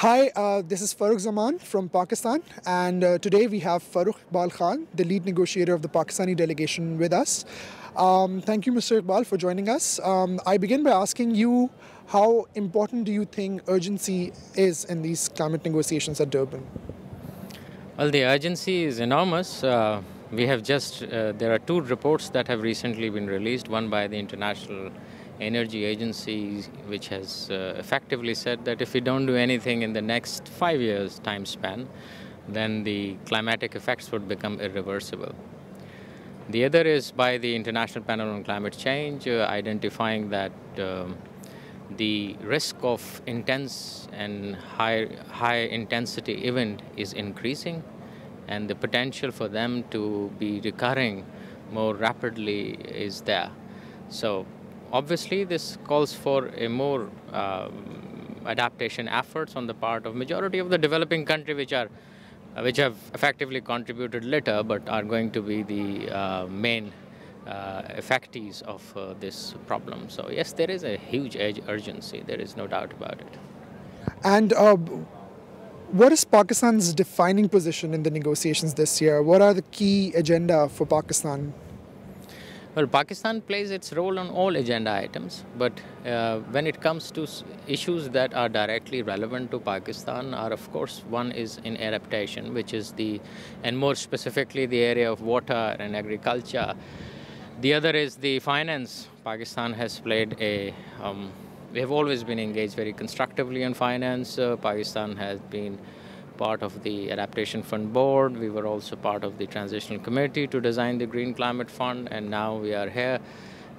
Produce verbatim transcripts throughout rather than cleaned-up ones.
Hi, uh, this is Farrukh Zaman from Pakistan, and uh, today we have Farrukh Khan, the lead negotiator of the Pakistani delegation, with us. Um, thank you, Mister Iqbal, for joining us. Um, I begin by asking you, how important do you think urgency is in these climate negotiations at Durban? Well, the urgency is enormous. Uh, we have just, uh, there are two reports that have recently been released, one by the International Energy Agency, which has uh, effectively said that if we don't do anything in the next five years time span, then the climatic effects would become irreversible. The other is by the International Panel on Climate Change, uh, identifying that um, the risk of intense and high, high intensity event is increasing, and the potential for them to be recurring more rapidly is there. So obviously this calls for a more uh, adaptation efforts on the part of majority of the developing country, which are which have effectively contributed little but are going to be the uh, main uh, effectees of uh, this problem. So yes, there is a huge urgency, there is no doubt about it. And uh, what is Pakistan's defining position in the negotiations this year? What are the key agenda for Pakistan? Well, Pakistan plays its role on all agenda items, but uh, when it comes to issues that are directly relevant to Pakistan are, of course, one is in adaptation, which is the, and more specifically the area of water and agriculture. The other is the finance. Pakistan has played a, um, we have always been engaged very constructively in finance. Uh, Pakistan has been part of the Adaptation Fund board. We were also part of the transitional committee to design the Green Climate Fund, and now we are here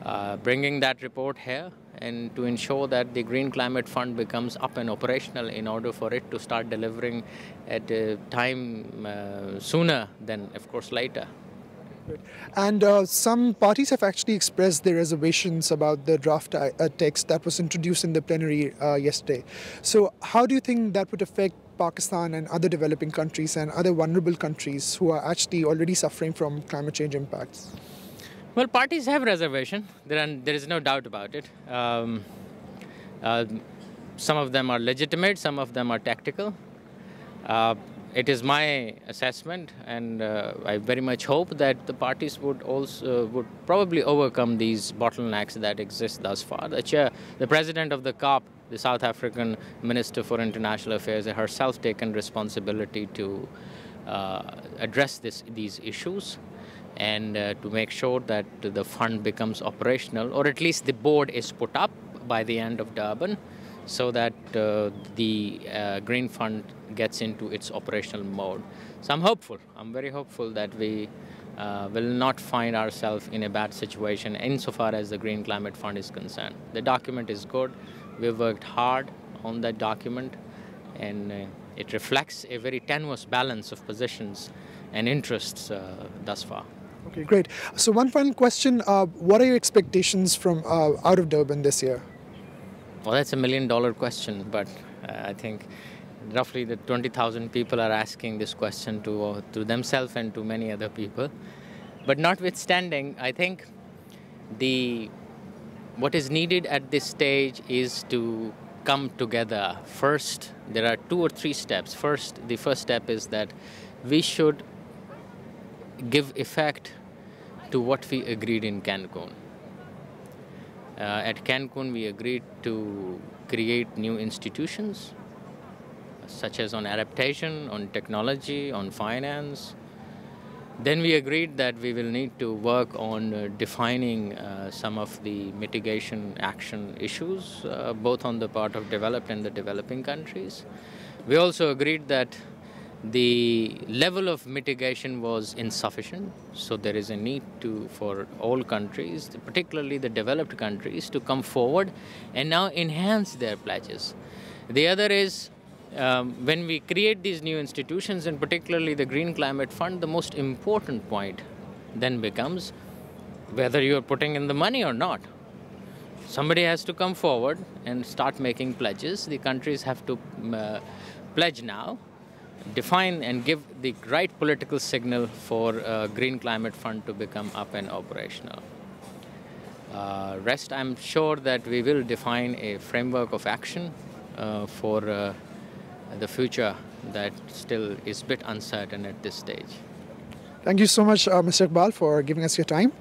uh, bringing that report here and to ensure that the Green Climate Fund becomes up and operational in order for it to start delivering at a time uh, sooner than, of course, later. And uh, some parties have actually expressed their reservations about the draft uh, text that was introduced in the plenary uh, yesterday. So how do you think that would affect Pakistan and other developing countries and other vulnerable countries who are actually already suffering from climate change impacts? Well, parties have reservation. There, are, there is no doubt about it. Um, uh, some of them are legitimate, some of them are tactical. Uh, It is my assessment, and uh, I very much hope that the parties would also uh, would probably overcome these bottlenecks that exist thus far. The chair, the president of the COP, the South African Minister for International Affairs, has herself taken responsibility to uh, address this these issues and uh, to make sure that the fund becomes operational, or at least the board is put up by the end of Durban, so that uh, the uh, Green Fund gets into its operational mode. So I'm hopeful, I'm very hopeful that we uh, will not find ourselves in a bad situation insofar as the Green Climate Fund is concerned. The document is good, we've worked hard on that document, and uh, it reflects a very tenuous balance of positions and interests uh, thus far. Okay, great. So one final question, uh, what are your expectations from uh, out of Durban this year? Well, that's a million dollar question, but uh, I think roughly the twenty thousand people are asking this question to, uh, to themselves and to many other people. But notwithstanding, I think the, what is needed at this stage is to come together. First, there are two or three steps. First, the first step is that we should give effect to what we agreed in Cancun. Uh, at Cancun, we agreed to create new institutions, such as on adaptation, on technology, on finance. Then we agreed that we will need to work on uh, defining uh, some of the mitigation action issues, uh, both on the part of developed and the developing countries. We also agreed that the level of mitigation was insufficient, so there is a need to for all countries, particularly the developed countries, to come forward and now enhance their pledges. The other is um, when we create these new institutions, and particularly the Green Climate Fund, the most important point then becomes whether you are putting in the money or not. Somebody has to come forward and start making pledges. The countries have to uh, pledge now, define and give the right political signal for uh, Green Climate Fund to become up and operational. Uh, rest, I'm sure that we will define a framework of action uh, for uh, the future that still is a bit uncertain at this stage. Thank you so much, uh, Mister Iqbal, for giving us your time.